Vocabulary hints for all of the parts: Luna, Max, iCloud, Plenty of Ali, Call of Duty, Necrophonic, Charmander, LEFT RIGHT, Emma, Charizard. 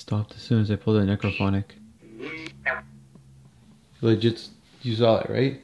stopped as soon as I pulled out Necrophonic. Legit, you saw it, right?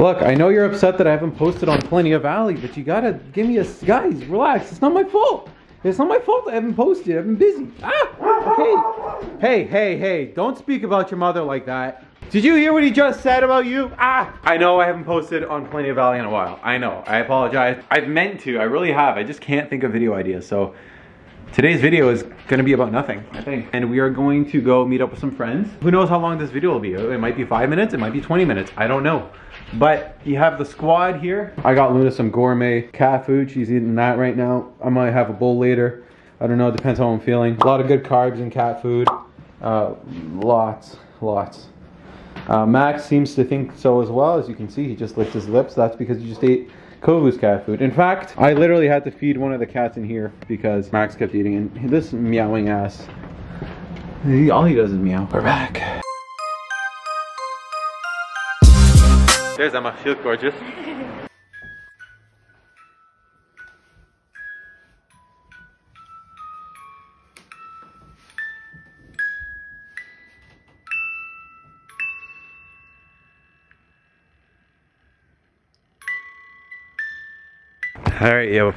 Look, I know you're upset that I haven't posted on Plenty of Ali, but you gotta give me a... Guys, relax. It's not my fault. It's not my fault I haven't posted. I've been busy. Ah! Okay. Hey. Don't speak about your mother like that. Did you hear what he just said about you? Ah! I know I haven't posted on Plenty of Ali in a while. I know. I apologize. I've meant to. I really have. I just can't think of video ideas, so... Today's video is gonna be about nothing, I think. And we are going to go meet up with some friends. Who knows how long this video will be? It might be 5 minutes, it might be 20 minutes, I don't know. But you have the squad here. I got Luna some gourmet cat food. She's eating that right now. I might have a bowl later. I don't know, it depends how I'm feeling. A lot of good carbs in cat food. Lots. Max seems to think so as well. As you can see, he just licked his lips. That's because he just ate Kovu's cat food. In fact, I literally had to feed one of the cats in here because Max kept eating, and this meowing ass, all he does is meow. We're back. There's Emma, she looks gorgeous. Alright, yo,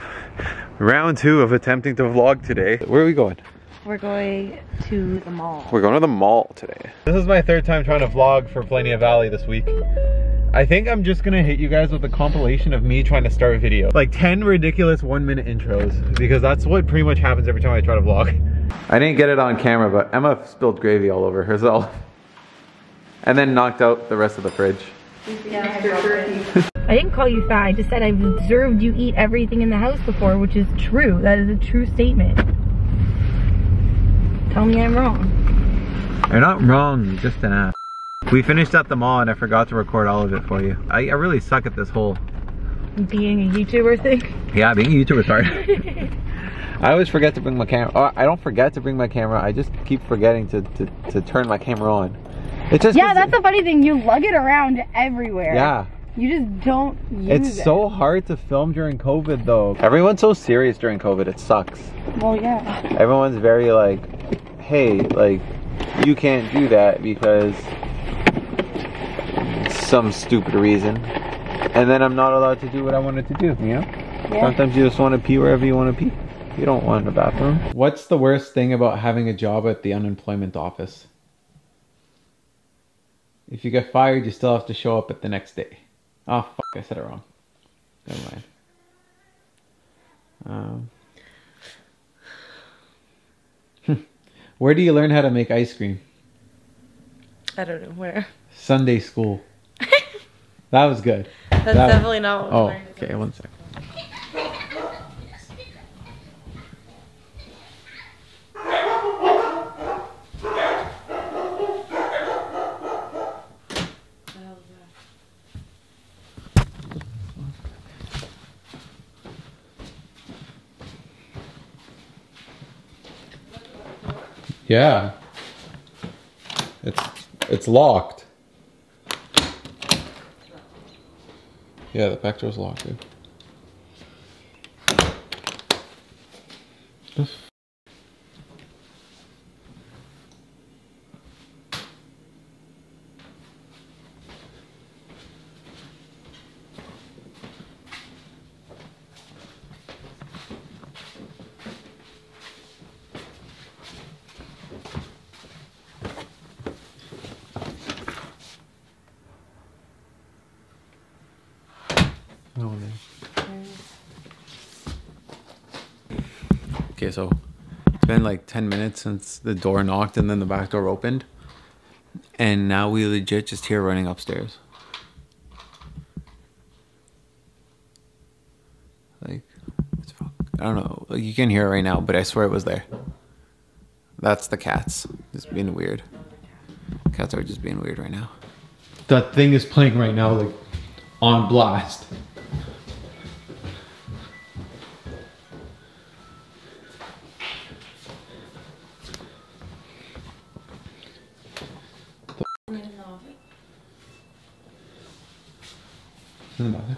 round two of attempting to vlog today. Where are we going? We're going to the mall. We're going to the mall today. This is my third time trying to vlog for Plenty of Ali this week. I think I'm just gonna hit you guys with a compilation of me trying to start a video. Like 10 ridiculous 1 minute intros, because that's what pretty much happens every time I try to vlog. I didn't get it on camera, but Emma spilled gravy all over herself. And then knocked out the rest of the fridge. Yeah, I didn't call you fat, I just said I've observed you eat everything in the house before, which is true. That is a true statement. Tell me I'm wrong. You're not wrong, you're just an ass. We finished at the mall and I forgot to record all of it for you. I really suck at this whole... being a YouTuber thing? Yeah, being a YouTuber is hard. I always forget to bring my camera. Oh, I don't forget to bring my camera, I just keep forgetting to turn my camera on. It just yeah, that's the funny thing, you lug it around everywhere. Yeah. You just don't use it. It's so hard to film during COVID though. Everyone's so serious during COVID, it sucks. Well, yeah. Everyone's very like, hey, like, you can't do that because some stupid reason. And then I'm not allowed to do what I wanted to do, you know? Yeah. Sometimes you just want to pee wherever you want to pee. You don't want a bathroom. What's the worst thing about having a job at the unemployment office? If you get fired, you still have to show up at the next day. Oh, fuck, I said it wrong. Never mind. Where do you learn how to make ice cream? I don't know where. Sunday school. That was good. That's definitely not what we learned. Oh, okay, one second. Yeah, it's locked. Yeah, the back door's locked, dude. Okay, so it's been like 10 minutes since the door knocked and then the back door opened. And now we legit just hear running upstairs. Like, it's, I don't know, like you can hear it right now, but I swear it was there. That's the cats just being weird. Cats are just being weird right now. that thing is playing right now, like on blast. Doesn't bother.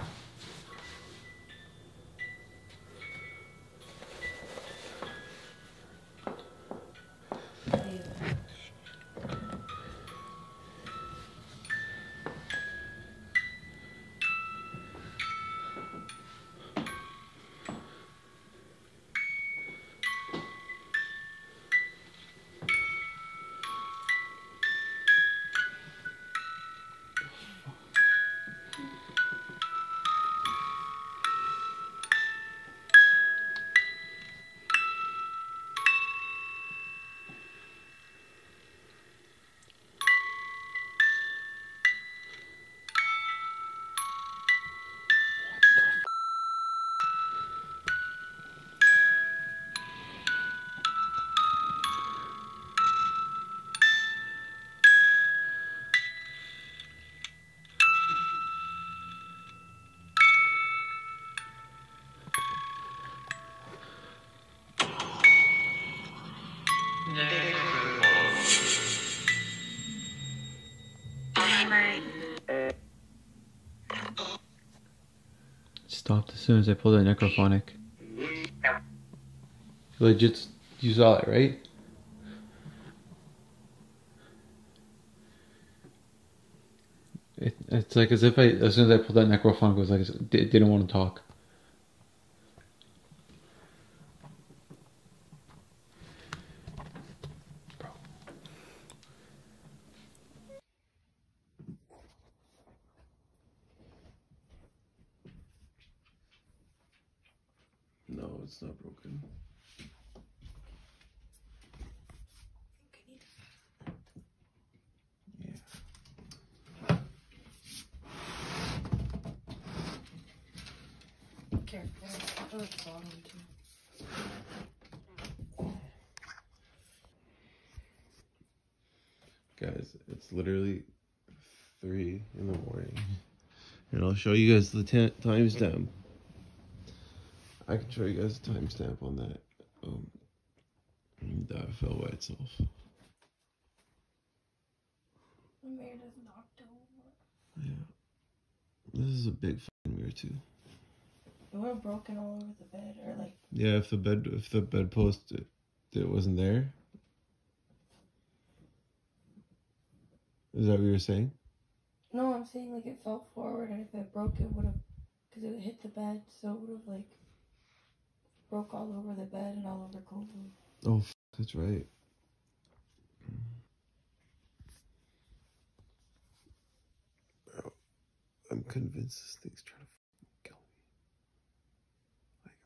Stopped as soon as I pulled a Necrophonic. Legit, you saw it, right? It's like as if as soon as I pulled that Necrophonic, it was like it didn't want to talk. No, it's not broken. Yeah. Careful. Oh, it's bottom too. Guys, it's literally 3 in the morning, and I'll show you guys the timestamp. I can show you guys a timestamp on that. That fell by itself. The mirror just knocked over. Yeah. This is a big fucking mirror too. It would have broken all over the bed, or like. Yeah, if the bedpost it wasn't there. Is that what you were saying? No, I'm saying like it fell forward, and if it broke, it would have, because it hit the bed, so it would have like. Broke all over the bed and all over Colton. Oh, that's right. I'm convinced this thing's trying to kill me. Like,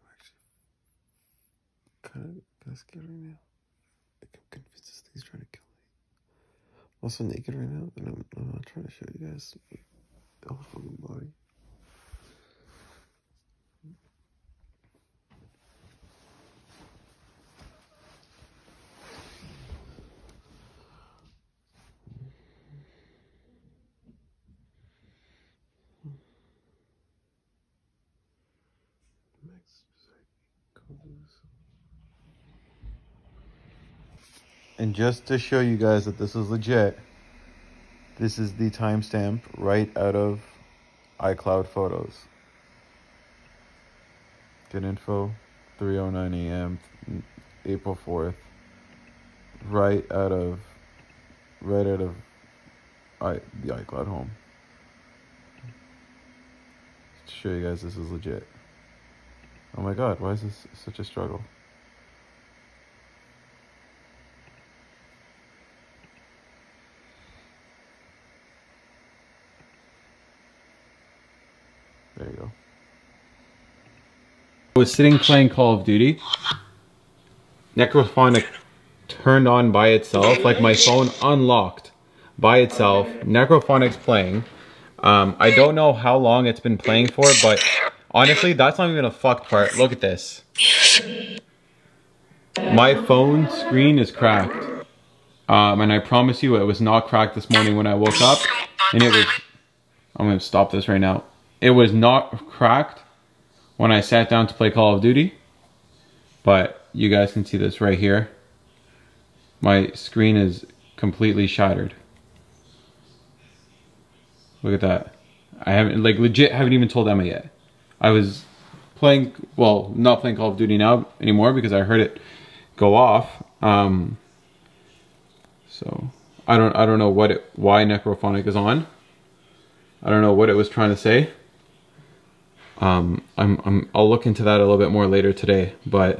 I'm actually kind of scared right now. Like, I'm convinced this thing's trying to kill me. I'm also naked right now, and I'm not trying to show you guys the whole fucking body. And just to show you guys that this is legit, this is the timestamp right out of iCloud photos. Get info, 3:09 a.m., April 4th. Right out of the iCloud home. Just to show you guys this is legit. Oh my God, why is this such a struggle? There you go. I was sitting playing Call of Duty. Necrophonic turned on by itself, like my phone unlocked by itself. Necrophonic's playing. I don't know how long it's been playing for, but honestly, that's not even a fucked part. Look at this. My phone screen is cracked. And I promise you it was not cracked this morning when I woke up. and it was, I'm gonna stop this right now. It was not cracked when I sat down to play Call of Duty, but you guys can see this right here. My screen is completely shattered. Look at that. I haven't, like, legit haven't even told Emma yet. I was playing, well, not playing Call of Duty now anymore because I heard it go off. So I don't know what it, why Necrophonic is on. I don't know what it was trying to say. I'll look into that a little bit more later today, but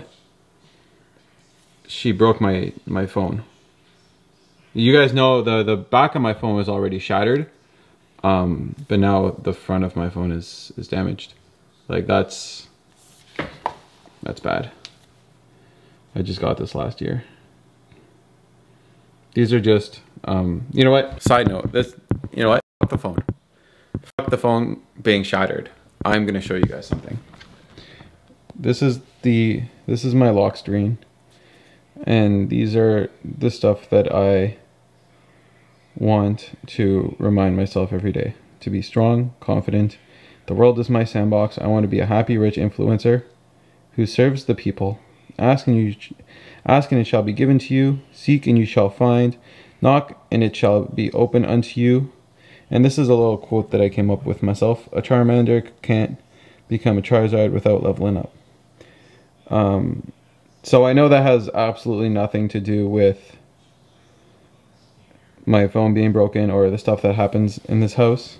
she broke my phone. You guys know the back of my phone was already shattered. But now the front of my phone is damaged. Like that's bad. I just got this last year. These are just, you know what? Side note, this, you know what? Fuck the phone. Fuck the phone being shattered. I'm gonna show you guys something. This is my lock screen. And these are the stuff that I want to remind myself every day. To be strong, confident. The world is my sandbox. I want to be a happy, rich influencer who serves the people. Ask and it shall be given to you. Seek and you shall find. Knock and it shall be open unto you. And this is a little quote that I came up with myself. A Charmander can't become a Charizard without leveling up. So I know that has absolutely nothing to do with my phone being broken or the stuff that happens in this house.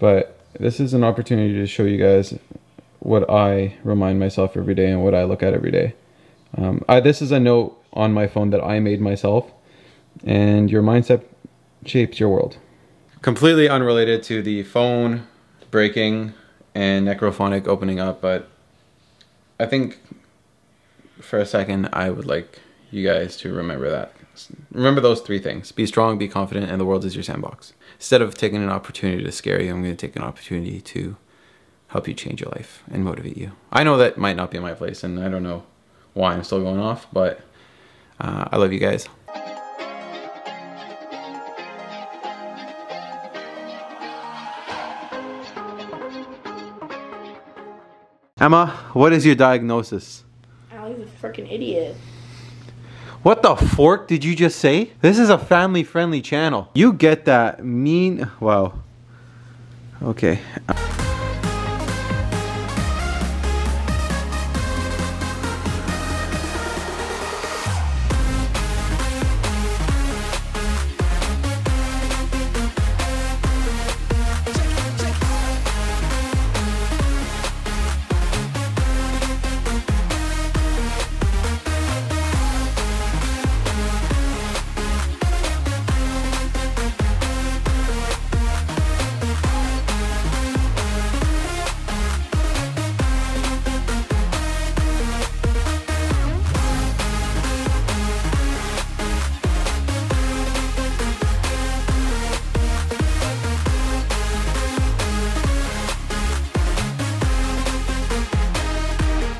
But this is an opportunity to show you guys what I remind myself every day and what I look at every day. This is a note on my phone that I made myself. And your mindset shapes your world. Completely unrelated to the phone breaking and Necrophonic opening up, but I think for a second I would like you guys to remember that. Remember those three things. Be strong, be confident, and the world is your sandbox. Instead of taking an opportunity to scare you, I'm going to take an opportunity to help you change your life and motivate you. I know that might not be my place, and I don't know why I'm still going off, but I love you guys. Emma, what is your diagnosis? Ali's a freaking idiot. What the fork did you just say? This is a family-friendly channel. You get that mean... Wow. Okay.